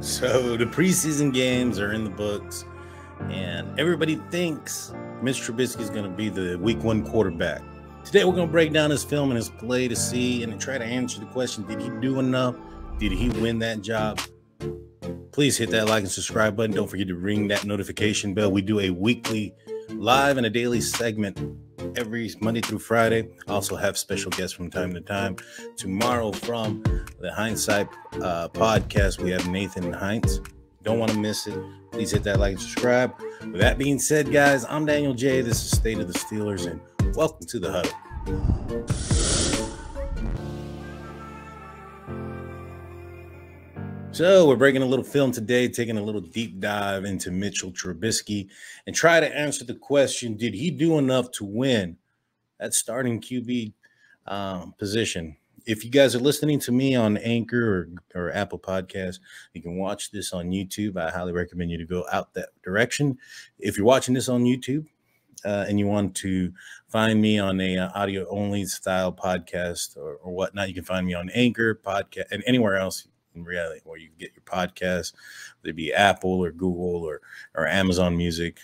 So the preseason games are in the books, and everybody thinks Mitch Trubisky is going to be the week one quarterback. Today we're going to break down his film and his play to see and try to answer the question, did he do enough? Did he win that job? Please hit that like and subscribe button. Don't forget to ring that notification bell. We do a weekly live and a daily segment every Monday through Friday. I also have special guests from time to time. Tomorrow from the Hindsight podcast, we have Nathan Heintz. Don't want to miss it. Please hit that like and subscribe. With that being said, guys, I'm Daniel J. This is State of the Steelers, and welcome to the Huddle. So we're breaking a little film today, taking a little deep dive into Mitchell Trubisky and try to answer the question, did he do enough to win that starting QB position? If you guys are listening to me on Anchor or Apple Podcasts, you can watch this on YouTube. I highly recommend you to go out that direction. If you're watching this on YouTube and you want to find me on a audio-only style podcast or whatnot, you can find me on Anchor, Podcast, and anywhere else in reality where you can get your podcast, whether it be Apple or Google or Amazon Music.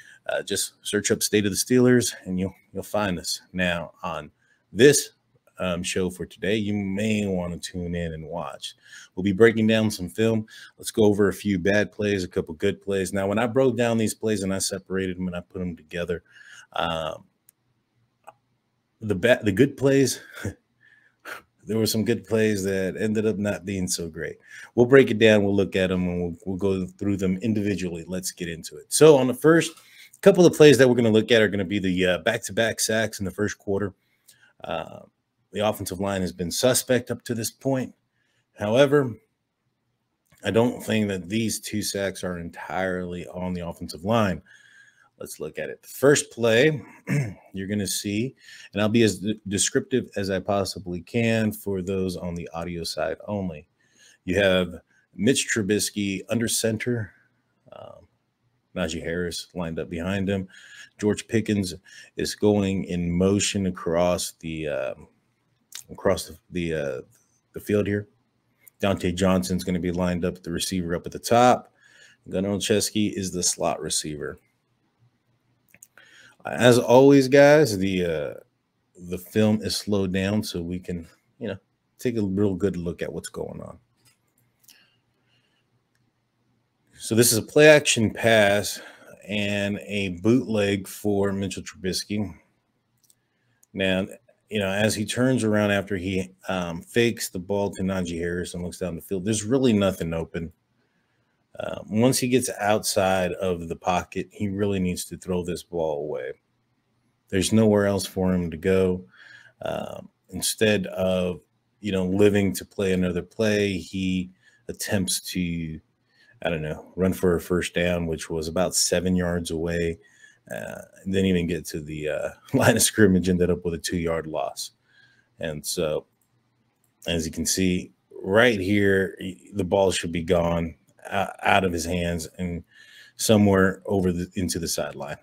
Just search up State of the Steelers and you'll find us. Now on this show for today, you may want to tune in and watch. We'll be breaking down some film. Let's go over a few bad plays, a couple good plays. Now when I broke down these plays and I separated them and I put them together, the good plays there were some good plays that ended up not being so great. We'll break it down. We'll look at them and we'll go through them individually. Let's get into it. So on the first couple of plays that we're going to look at are going to be the back-to-back sacks in the first quarter. The offensive line has been suspect up to this point. However, I don't think that these two sacks are entirely on the offensive line. Let's look at it. The first play you're going to see, and I'll be as descriptive as I possibly can for those on the audio side only. You have Mitch Trubisky under center, Najee Harris lined up behind him. George Pickens is going in motion across the field here. Diontae Johnson's going to be lined up, the receiver up at the top. Gunner Olszewski is the slot receiver. As always, guys, the film is slowed down so we can, you know, take a real good look at what's going on. So this is a play-action pass and a bootleg for Mitchell Trubisky. Now, you know, as he turns around after he fakes the ball to Najee Harris and looks down the field, there's really nothing open. Once he gets outside of the pocket, he really needs to throw this ball away. There's nowhere else for him to go. Instead of, you know, living to play another play, he attempts to, I don't know, run for a first down, which was about 7 yards away. Didn't even get to the line of scrimmage, ended up with a 2-yard loss. And so, as you can see right here, the ball should be gone out of his hands and somewhere over into the sideline.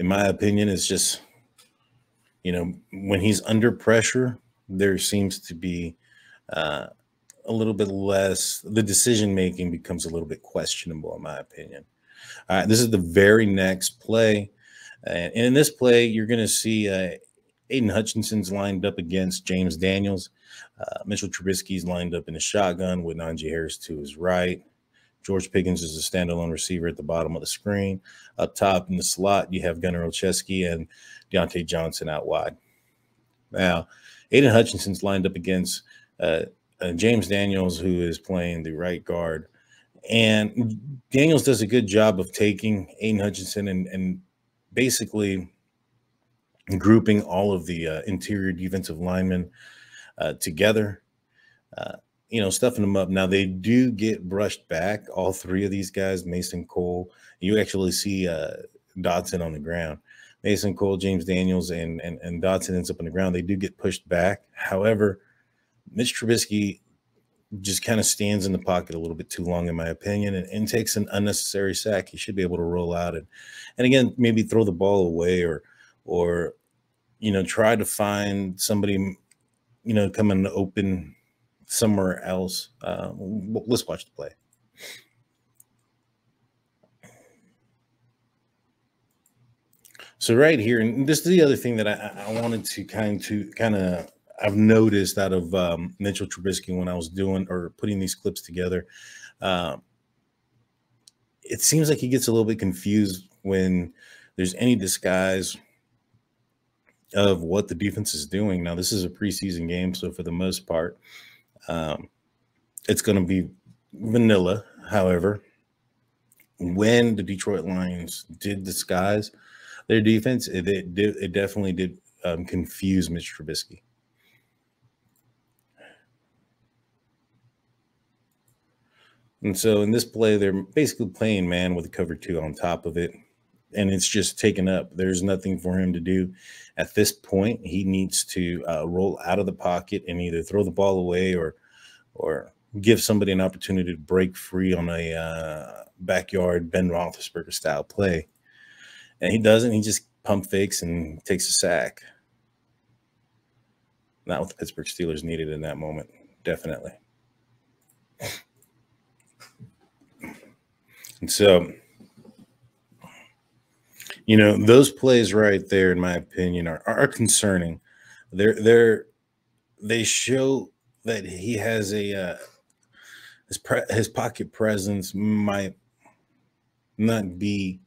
In my opinion, it's just, you know, when he's under pressure, there seems to be a little bit less, the decision-making becomes a little bit questionable, in my opinion. All right, this is the very next play. And in this play, you're going to see Aidan Hutchinson's lined up against James Daniels. Mitchell Trubisky's lined up in a shotgun with Najee Harris to his right. George Pickens is a standalone receiver at the bottom of the screen. Up top in the slot, you have Gunner Olszewski and Diontae Johnson out wide. Now, Aidan Hutchinson's lined up against James Daniels, who is playing the right guard. And Daniels does a good job of taking Aidan Hutchinson and basically – grouping all of the interior defensive linemen together, you know, stuffing them up. Now, they do get brushed back, all three of these guys, Mason Cole. You actually see Dotson on the ground. Mason Cole, James Daniels, and Dotson ends up on the ground. They do get pushed back. However, Mitch Trubisky just kind of stands in the pocket a little bit too long, in my opinion, and takes an unnecessary sack. He should be able to roll out and again, maybe throw the ball away or you know, try to find somebody you know, coming open somewhere else. Let's watch the play. So right here, and this is the other thing that I wanted to kind of I've noticed out of Mitchell Trubisky when I was doing or putting these clips together. It seems like he gets a little bit confused when there's any disguise of what the defense is doing. Now, this is a preseason game, so for the most part, it's going to be vanilla. However, when the Detroit Lions did disguise their defense, it definitely did confuse Mitch Trubisky. And so in this play, they're basically playing man with a cover two on top of it, and it's just taken up. There's nothing for him to do at this point. He needs to roll out of the pocket and either throw the ball away or give somebody an opportunity to break free on a backyard Ben Roethlisberger style play. And he doesn't. He just pump fakes and takes a sack. Not what the Pittsburgh Steelers needed in that moment, definitely. And so, you know, those plays right there, in my opinion, are concerning. They show that he has a his pocket presence might not be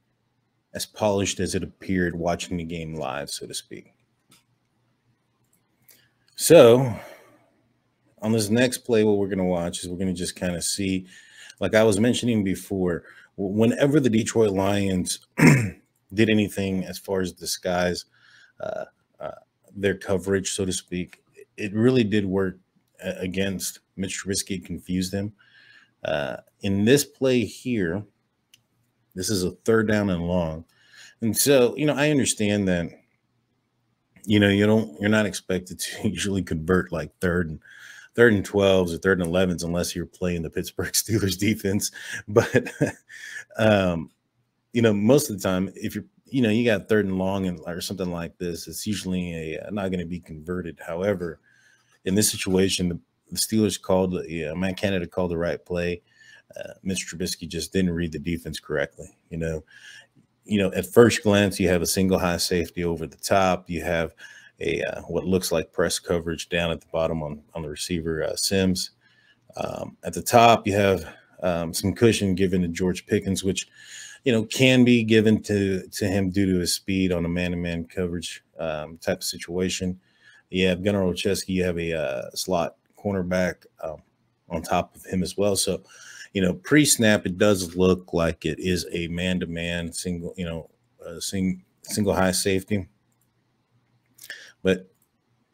as polished as it appeared watching the game live, so to speak. So, on this next play, what we're going to watch is we're going to just kind of see, like I was mentioning before, whenever the Detroit Lions did anything as far as disguise their coverage, so to speak, it really did work against Mitch Trubisky, confused him. In this play here, this is a third down and long. And so, you know, I understand that, you know, you're not expected to usually convert like third and 12s or third and 11s unless you're playing the Pittsburgh Steelers defense. But, you know, most of the time, if you're, you know, you got third and long and or something like this, it's usually not going to be converted. However, in this situation, the Steelers called, Matt Canada called the right play. Mitch Trubisky just didn't read the defense correctly. You know, at first glance, you have a single high safety over the top. You have a what looks like press coverage down at the bottom on the receiver, Sims. At the top, you have some cushion given to George Pickens, which, you know, can be given to him due to his speed on a man-to-man coverage type of situation. You have Gunner Olszewski, you have a slot cornerback on top of him as well. So, you know, pre-snap, it does look like it is a man-to-man single, you know, single high safety. But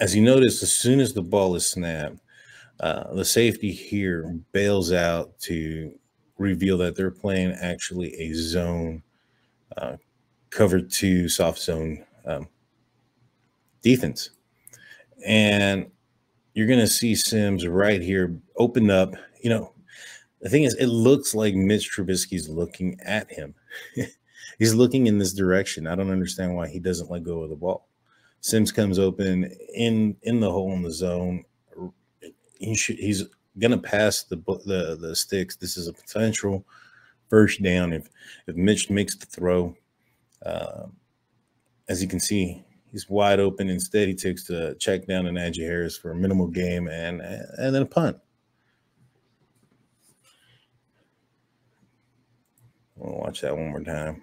as you notice, as soon as the ball is snapped, the safety here bails out to reveal that they're playing actually a zone, cover two soft zone defense. And you're going to see Sims right here open up. You know, the thing is, it looks like Mitch Trubisky's looking at him. He's looking in this direction. I don't understand why he doesn't let go of the ball. Sims comes open in the hole in the zone. He's gonna pass the sticks. This is a potential first down if Mitch makes the throw. As you can see, he's wide open. Instead, he takes the check down to Najee Harris for a minimal game and then a punt. We'll watch that one more time.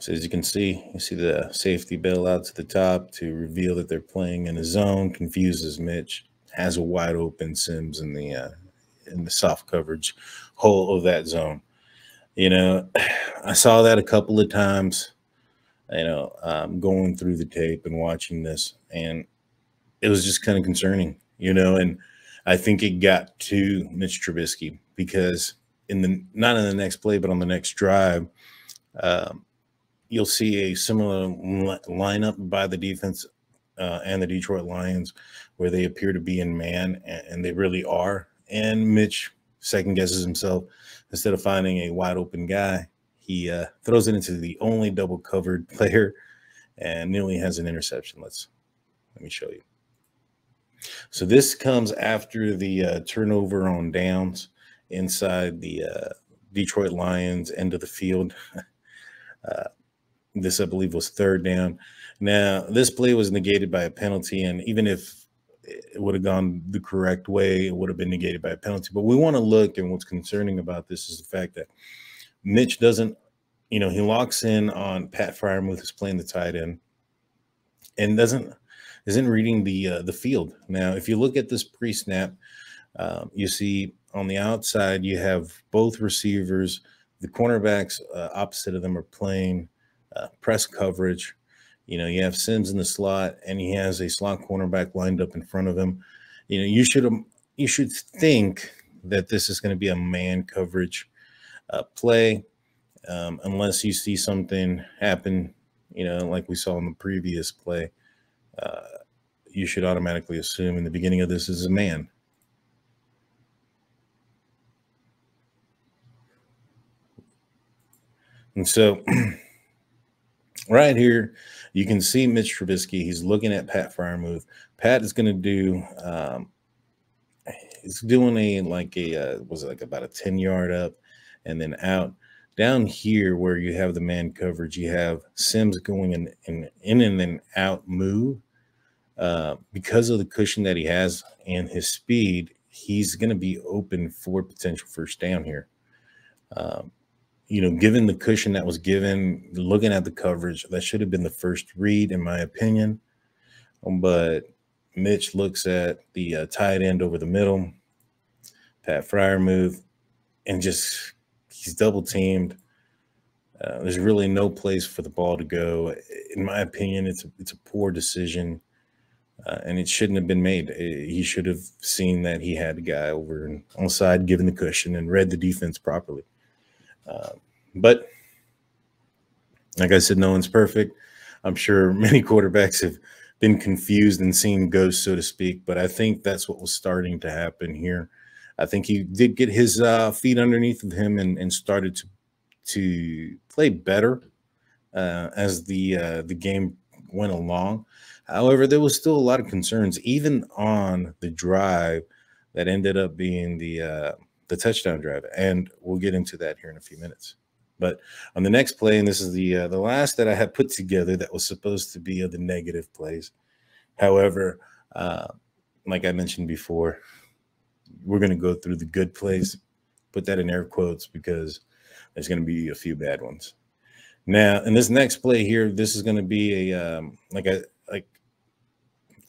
So as you see the safety bail out to the top to reveal that they're playing in a zone, confuses Mitch, has a wide open Sims in the soft coverage hole of that zone. You know, I saw that a couple of times, you know, going through the tape and watching this, and it was just kind of concerning, you know, and I think it got to Mitch Trubisky because not in the next play, but on the next drive, you'll see a similar lineup by the defense and the Detroit Lions where they appear to be in man, and they really are. And Mitch second guesses himself. Instead of finding a wide open guy, he throws it into the only double covered player and nearly has an interception. Let me show you. So this comes after the turnover on downs inside the Detroit Lions end of the field. This, I believe, was third down. Now, this play was negated by a penalty, and even if it would have gone the correct way, it would have been negated by a penalty. But we want to look, and what's concerning about this is the fact that Mitch doesn't, you know, he locks in on Pat Freiermuth, who's playing the tight end, and isn't reading the field. Now, if you look at this pre-snap, you see on the outside you have both receivers. The cornerbacks opposite of them are playing press coverage. You know, you have Sims in the slot, and he has a slot cornerback lined up in front of him. You know, you should think that this is going to be a man coverage play, unless you see something happen, you know, like we saw in the previous play. You should automatically assume in the beginning of this is a man. And so right here, you can see Mitch Trubisky. He's looking at Pat Freiermuth. Pat is going to do he's doing about a 10-yard up and then out. Down here where you have the man coverage, you have Sims going in and out move. Because of the cushion that he has and his speed, he's going to be open for potential first down here. You know, given the cushion that was given, looking at the coverage, that should have been the first read, in my opinion. But Mitch looks at the tight end over the middle, Pat Freiermuth, and just he's double teamed. There's really no place for the ball to go. In my opinion, it's a poor decision, and it shouldn't have been made. He should have seen that he had a guy over on the side, given the cushion, and read the defense properly. But like I said, no one's perfect. I'm sure many quarterbacks have been confused and seen ghosts, so to speak, but I think that's what was starting to happen here. I think he did get his feet underneath of him and started to play better as the game went along. However, there was still a lot of concerns, even on the drive that ended up being the touchdown drive, and we'll get into that here in a few minutes. But on the next play, and this is the last that I had put together that was supposed to be of the negative plays. However, like I mentioned before, we're going to go through the good plays, put that in air quotes, because there's going to be a few bad ones. Now, in this next play here, this is going to be a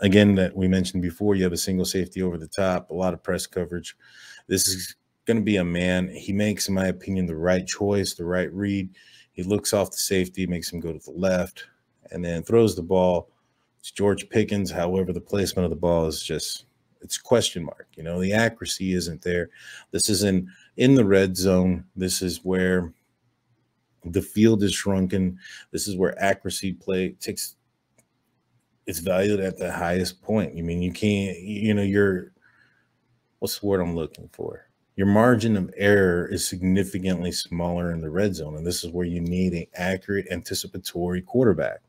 again, that we mentioned before, you have a single safety over the top, a lot of press coverage. This is going to be a man. He makes, in my opinion, the right choice, the right read. He looks off the safety, makes him go to the left, and then throws the ball to George Pickens. However, the placement of the ball is just, it's question mark. You know, the accuracy isn't there. This is in the red zone. This is where the field is shrunken. This is where accuracy play takes, it's valued at the highest point. I mean, you can't, you know, your, what's the word I'm looking for? Your margin of error is significantly smaller in the red zone. And this is where you need an accurate anticipatory quarterback.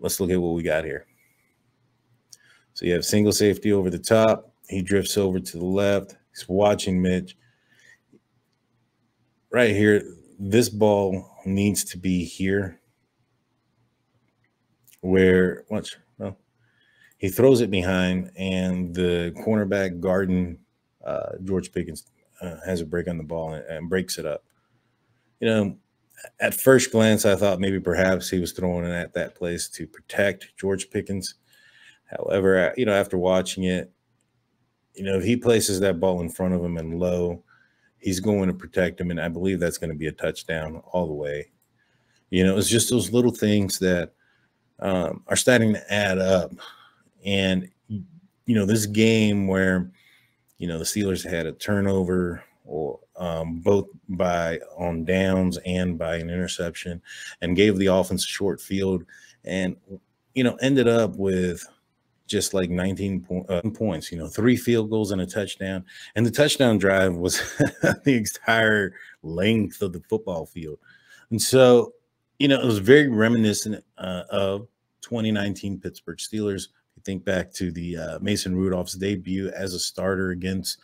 Let's look at what we got here. So you have single safety over the top. He drifts over to the left. He's watching Mitch. Right here, this ball needs to be here. Where, watch, well, he throws it behind, and the cornerback guarding George Pickens has a break on the ball and breaks it up. You know, at first glance, I thought maybe perhaps he was throwing it at that place to protect George Pickens. However, you know, after watching it, you know, if he places that ball in front of him and low, he's going to protect him, and I believe that's going to be a touchdown all the way. You know, it's just those little things that are starting to add up. And, you know, this game where, you know, the Steelers had a turnover or both by on downs and by an interception, and gave the offense a short field, and, you know, ended up with just like 19 points, you know, 3 field goals and a touchdown. And the touchdown drive was the entire length of the football field. And so you know, it was very reminiscent of 2019 Pittsburgh Steelers. If you think back to the Mason Rudolph's debut as a starter against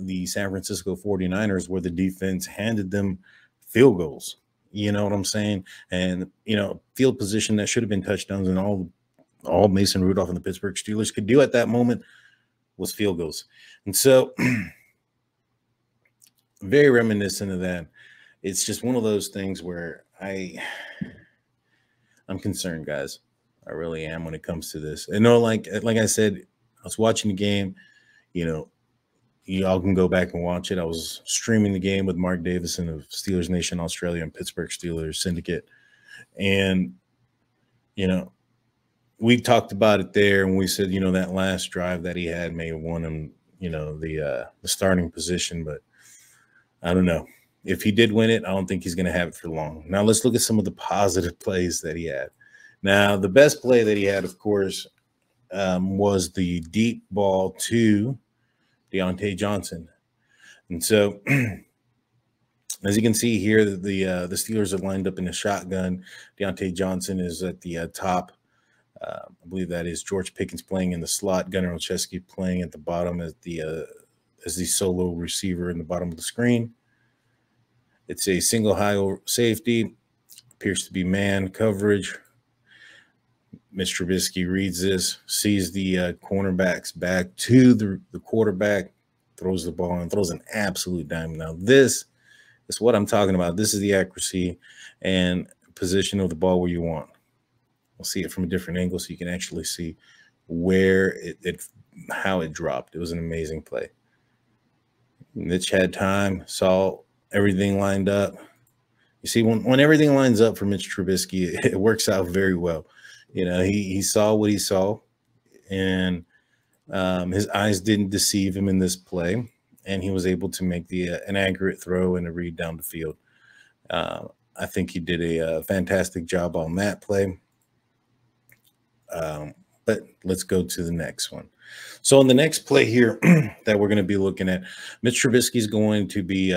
the San Francisco 49ers, where the defense handed them field goals. You know what I'm saying? And, you know, field position that should have been touchdowns, and all Mason Rudolph and the Pittsburgh Steelers could do at that moment was field goals. And so very reminiscent of that. It's just one of those things where I'm concerned, guys. I really am when it comes to this. And no, like I said, I was watching the game. You know, y'all can go back and watch it. I was streaming the game with Mark Davison of Steelers Nation Australia and Pittsburgh Steelers Syndicate. And, you know, we talked about it there, and we said, you know, that last drive that he had may have won him, you know, the starting position. But I don't know. If he did win it, I don't think he's going to have it for long. Now let's look at some of the positive plays that he had. Now, the best play that he had, of course, was the deep ball to Diontae Johnson. And so as you can see here, the Steelers are lined up in a shotgun. Diontae Johnson is at the top. I believe that is George Pickens playing in the slot. Gunner Olszewski playing at the bottom as the solo receiver in the bottom of the screen. It's a single high safety. Appears to be man coverage. Mitch Trubisky reads this, sees the cornerback's back to the quarterback, throws the ball, and throws an absolute dime. Now, this is what I'm talking about. This is the accuracy and position of the ball where you want. We'll see it from a different angle so you can actually see where how it dropped. It was an amazing play. Mitch had time, saw everything lined up. You see, when everything lines up for Mitch Trubisky, it works out very well. You know, he saw what he saw, and his eyes didn't deceive him in this play, and he was able to make an accurate throw and a read down the field. I think he did a fantastic job on that play. But let's go to the next one. So on the next play here that we're going to be looking at, Mitch Trubisky is going to be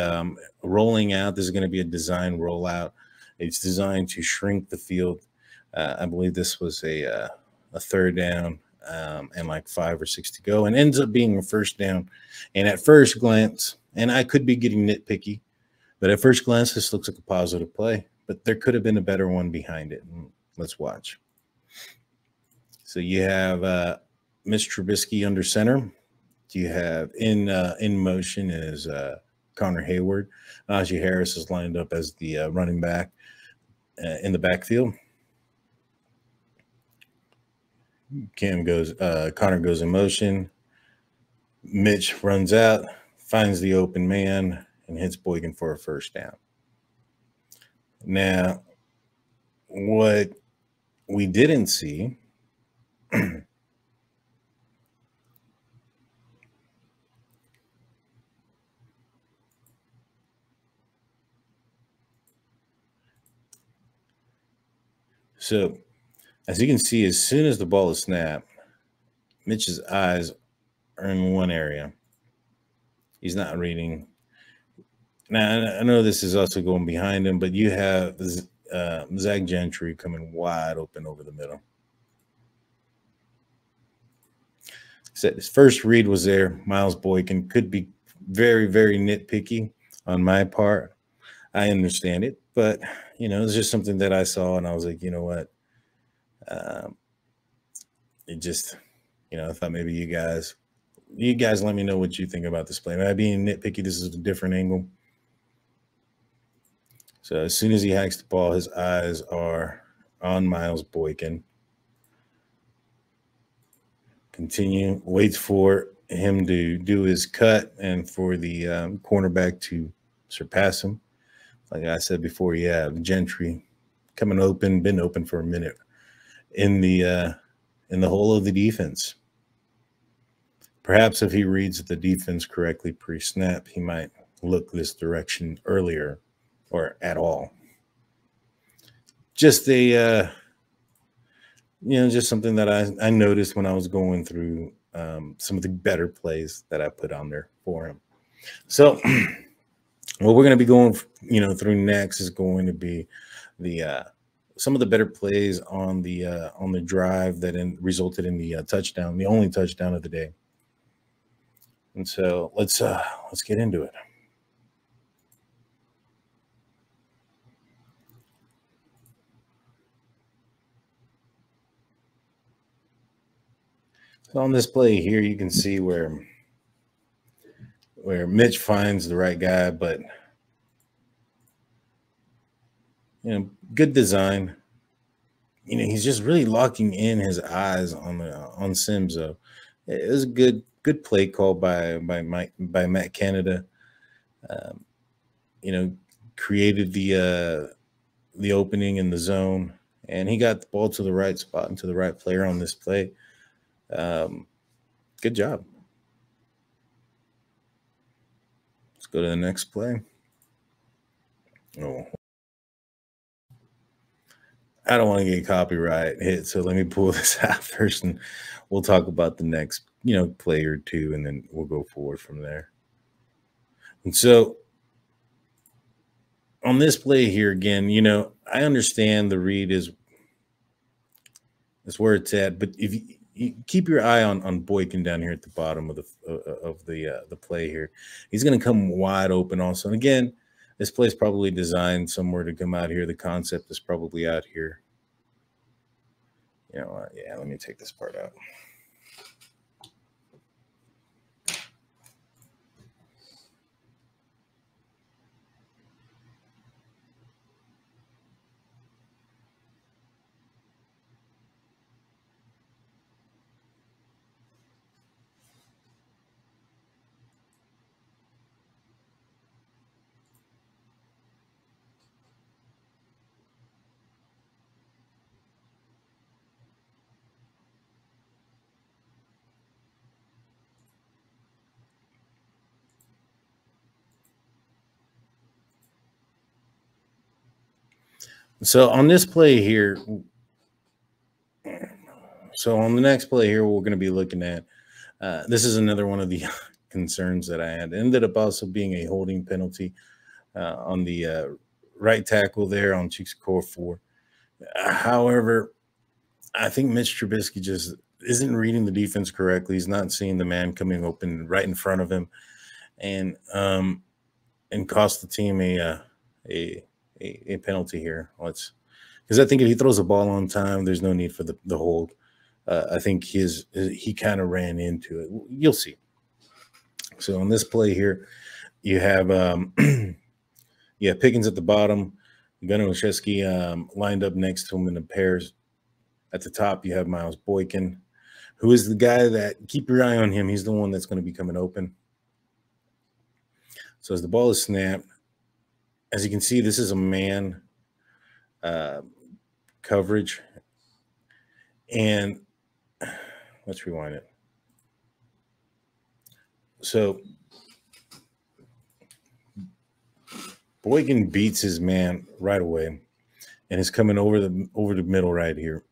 rolling out. This is going to be a design rollout. It's designed to shrink the field. I believe this was a third down and like 5 or 6 to go, and ends up being a first down. And at first glance, and I could be getting nitpicky, but at first glance, this looks like a positive play, but there could have been a better one behind it. Let's watch. So you have Mitch Trubisky under center. You have in motion is Connor Hayward. Najee Harris is lined up as the running back in the backfield. Connor goes in motion. Mitch runs out, finds the open man, and hits Boykin for a first down. Now, what we didn't see so, as you can see, as soon as the ball is snapped, Mitch's eyes are in one area. He's not reading. Now, I know this is also going behind him, but you have Zach Gentry coming wide open over the middle. Said his first read was there. Miles Boykin could be very, very nitpicky on my part. I understand it, but, you know, it's just something that I saw, and I was like, you know what? It just, you know, I thought maybe you guys let me know what you think about this play. Am I being nitpicky? This is a different angle. So as soon as he hacks the ball, his eyes are on Miles Boykin. Continue, waits for him to do his cut and for the cornerback to surpass him. Like I said before, you have Gentry coming open, been open for a minute in the hole of the defense. Perhaps if he reads the defense correctly pre-snap, he might look this direction earlier or at all. Just a you know, just something that I noticed when I was going through some of the better plays that I put on there for him. So what we're going to be going, you know, through next is going to be the some of the better plays on the drive that resulted in the touchdown, the only touchdown of the day. And so let's get into it. So on this play here, you can see where Mitch finds the right guy, but you know, good design. You know, he's just really locking in his eyes on Sims. Though it was a good play call by Matt Canada. You know, created the opening in the zone, and he got the ball to the right spot and to the right player on this play. Good job. Let's go to the next play. Oh, I don't want to get copyright hit, so let me pull this out first, and we'll talk about the next, you know, play or two, and then we'll go forward from there. And so on this play here again, you know, I understand the read is where it's at, but if you keep your eye on Boykin down here at the bottom of the play here, he's going to come wide open also. And again, this play is probably designed somewhere to come out here. The concept is probably out here. You know what? Yeah, let me take this part out. So on this play here, so on the next play here, we're going to be looking at, this is another one of the concerns that I had. It ended up also being a holding penalty on the right tackle there on Okorafor. However, I think Mitch Trubisky just isn't reading the defense correctly. He's not seeing the man coming open right in front of him, and cost the team a penalty here. Because I think if he throws the ball on time, there's no need for the hold. I think he kind of ran into it. You'll see. So on this play here, you have Pickens at the bottom, Gunner Olszewski lined up next to him in the pairs. At the top, you have Miles Boykin, who is the guy that, keep your eye on him. He's the one that's going to be coming open. So as the ball is snapped, as you can see, this is a man coverage. And let's rewind it. So Boykin beats his man right away and is coming over the middle right here.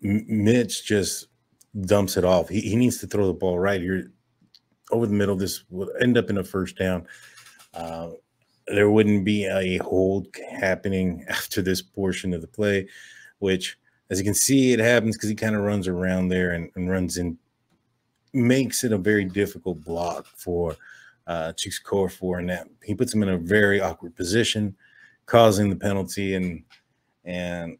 Mitch just dumps it off. He needs to throw the ball right here. Over the middle, this would end up in a first down. There wouldn't be a hold happening after this portion of the play, which, as you can see, it happens because he kind of runs around there and runs in, makes it a very difficult block for Chase Claypool, and that he puts him in a very awkward position, causing the penalty, and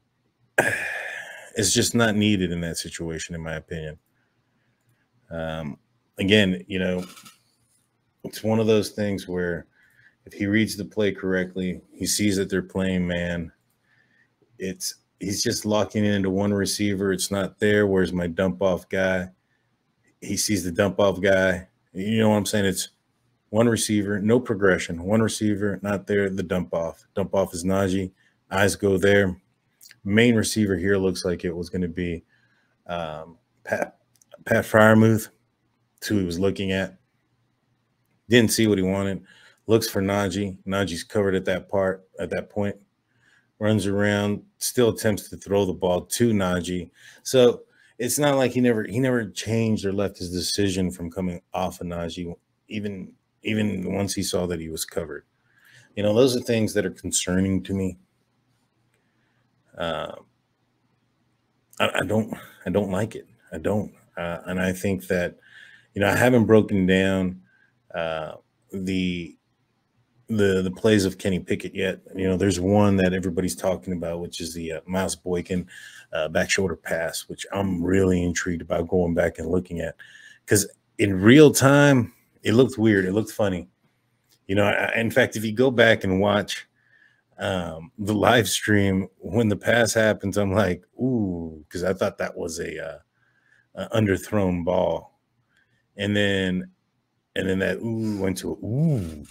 it's just not needed in that situation, in my opinion. Again, you know, it's one of those things where if he reads the play correctly, he sees that they're playing man. He's just locking into one receiver. It's not there. Where's my dump off guy? He sees the dump off guy. You know what I'm saying? It's one receiver, no progression. One receiver, not there, the dump off. Dump off is Najee. Eyes go there. Main receiver here looks like it was going to be Pat Freiermuth. Who he was looking at, didn't see what he wanted, looks for Najee. Najee's covered at that point, runs around, still attempts to throw the ball to Najee. So it's not like he never changed or left his decision from coming off of Najee, even once he saw that he was covered. You know, those are things that are concerning to me. I don't like it. I don't. And I think that, you know, I haven't broken down the plays of Kenny Pickett yet. You know, there's one that everybody's talking about, which is the Miles Boykin back shoulder pass, which I'm really intrigued about going back and looking at, because in real time, it looked weird. It looked funny. You know, in fact, if you go back and watch the live stream when the pass happens, I'm like, ooh, because I thought that was a underthrown ball. And then that ooh went to a ooh.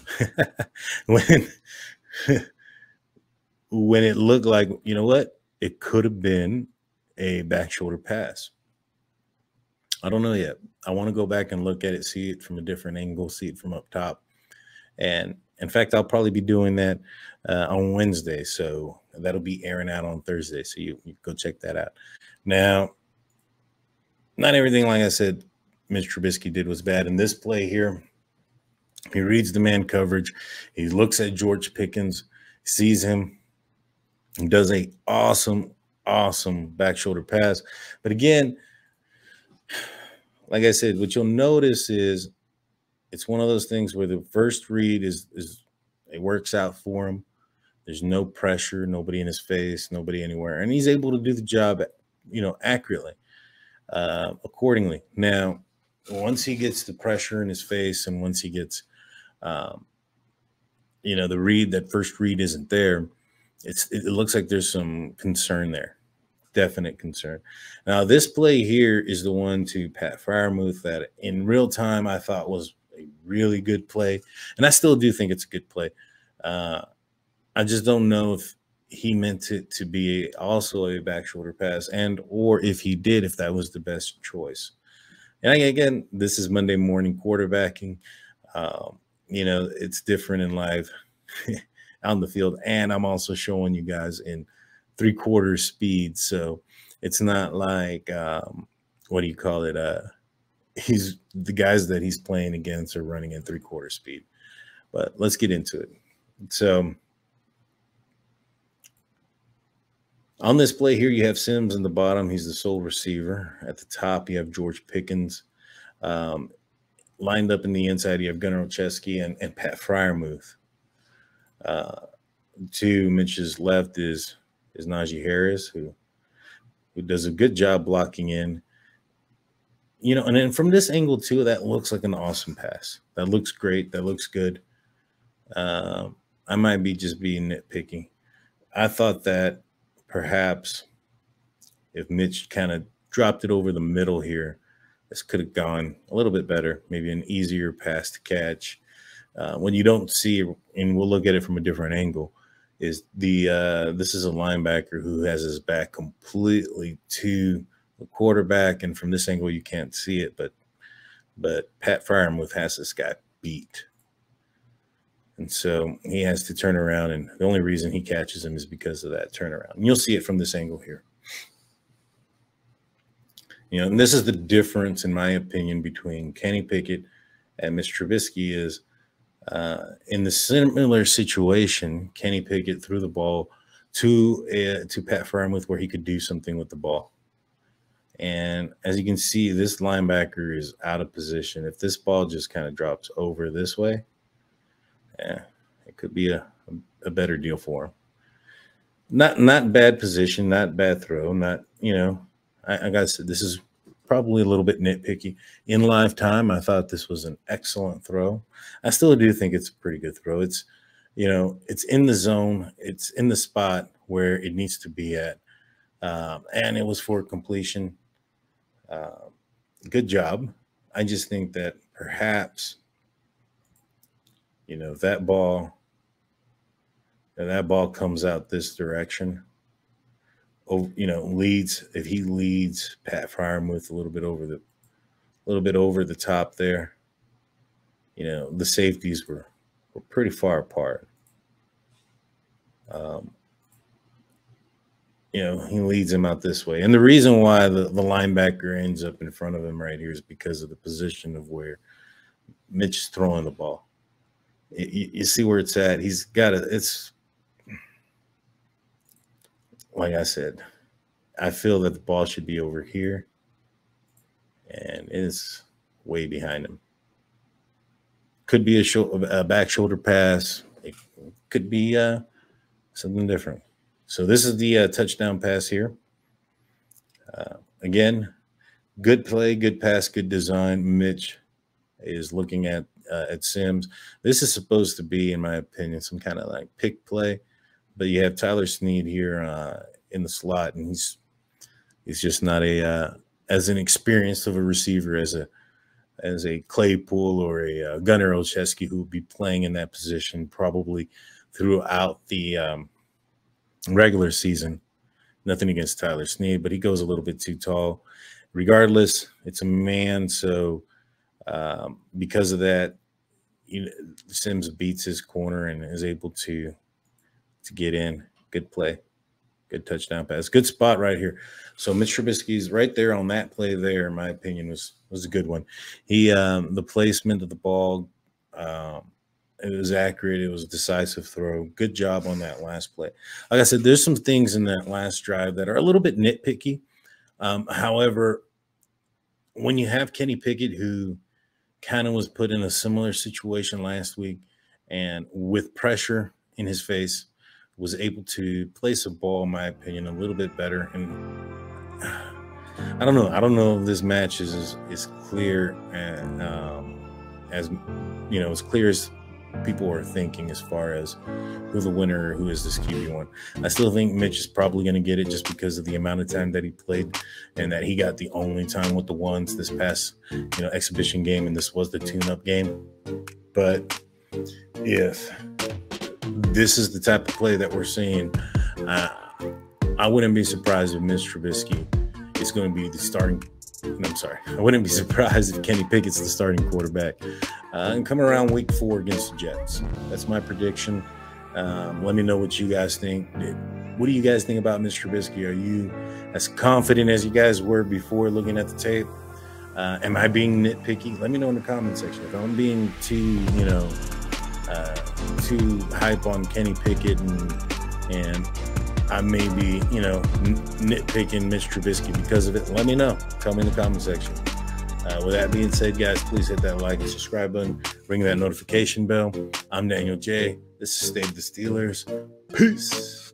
when it looked like, you know what, it could have been a back shoulder pass. I don't know yet. I want to go back and look at it, see it from a different angle, see it from up top. And in fact, I'll probably be doing that on Wednesday. So that'll be airing out on Thursday. So you go check that out. Now, not everything, like I said, Mitch Trubisky did was bad. In this play here, he reads the man coverage. He looks at George Pickens, sees him, and does a awesome back shoulder pass. But again, like I said, what you'll notice is it's one of those things where the first read is it works out for him. There's no pressure, nobody in his face, nobody anywhere, and he's able to do the job, you know, accurately, accordingly. Now, once he gets the pressure in his face, and once he gets, you know, the read, that first read isn't there, it looks like there's some concern there, definite concern. Now, this play here is the one to Pat Freiermuth that in real time I thought was a really good play, and I still do think it's a good play. I just don't know if he meant it to be also a back shoulder pass, and or if he did, if that was the best choice. And again, this is Monday morning quarterbacking. You know, it's different in live on the field. And I'm also showing you guys in 3/4 speed. So it's not like, what do you call it? He's the guys that he's playing against are running in 3/4 speed. But let's get into it. So on this play here, you have Sims in the bottom. He's the sole receiver. At the top, you have George Pickens. Lined up in the inside, you have Gunner Olszewski and Pat Freiermuth. To Mitch's left is Najee Harris, who does a good job blocking in. You know, and then from this angle, too, that looks like an awesome pass. That looks great. That looks good. I might be just being nitpicky. I thought that perhaps if Mitch kind of dropped it over the middle here, this could have gone a little bit better, maybe an easier pass to catch. When you don't see, and we'll look at it from a different angle, is the this is a linebacker who has his back completely to the quarterback, and from this angle you can't see it, but Pat Freiermuth has this guy beat. And so he has to turn around, and the only reason he catches him is because of that turnaround. And you'll see it from this angle here. You know, and this is the difference, in my opinion, between Kenny Pickett and Mitch Trubisky is in the similar situation, Kenny Pickett threw the ball to Pat Freiermuth where he could do something with the ball. And as you can see, this linebacker is out of position. If this ball just kind of drops over this way, yeah, it could be a better deal for him. Not bad position, not bad throw, not, you know, I gotta say, this is probably a little bit nitpicky. In live time, I thought this was an excellent throw. I still do think it's a pretty good throw. It's, you know, it's in the zone, it's in the spot where it needs to be at, and it was for completion. Good job. I just think that perhaps, you know, that ball comes out this direction, over, you know, leads, if he leads Pat Freiermuth a little bit over the top there, you know, the safeties were pretty far apart. You know, he leads him out this way. And the reason why the linebacker ends up in front of him right here is because of the position of where Mitch is throwing the ball. You see where it's at. He's got it. It's like I said, I feel that the ball should be over here, and it's way behind him. Could be a back shoulder pass. It could be something different. So this is the touchdown pass here. Again, good play, good pass, good design. Mitch is looking at Sims. This is supposed to be, in my opinion, some kind of like pick play. But you have Tyler Snead here in the slot, and he's just not as inexperienced of a receiver as a Claypool or a Gunner Olszewski, who would be playing in that position probably throughout the regular season. Nothing against Tyler Snead, but he goes a little bit too tall. Regardless, it's a man, so because of that, Sims beats his corner and is able to get in. Good play. Good touchdown pass. Good spot right here. So Mitch Trubisky's right there on that play there, in my opinion, was a good one. He the placement of the ball, it was accurate. It was a decisive throw. Good job on that last play. Like I said, there's some things in that last drive that are a little bit nitpicky. However, when you have Kenny Pickett, who kind of was put in a similar situation last week and with pressure in his face, was able to place a ball, in my opinion, a little bit better. And I don't know if this match is clear and as you know, as clear as people are thinking as far as who the winner, who is this QB1. I still think Mitch is probably going to get it just because of the amount of time that he played and that he got the only time with the ones this past, exhibition game, and this was the tune-up game. But if this is the type of play that we're seeing, I wouldn't be surprised if Mitch Trubisky is going to be the starting – I'm sorry. I wouldn't be surprised if Kenny Pickett's the starting quarterback and come around week 4 against the Jets. That's my prediction. Let me know what you guys think. What do you guys think about Mitch Trubisky? Are you as confident as you guys were before looking at the tape? Am I being nitpicky? Let me know in the comment section. If I'm being too, too hype on Kenny Pickett and I may be, nitpicking Mitch Trubisky because of it. Let me know. Tell me in the comment section. With that being said, guys, please hit that like and subscribe button. Ring that notification bell. I'm Daniel J. This is State of the Steelers. Peace.